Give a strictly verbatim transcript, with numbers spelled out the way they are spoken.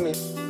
me.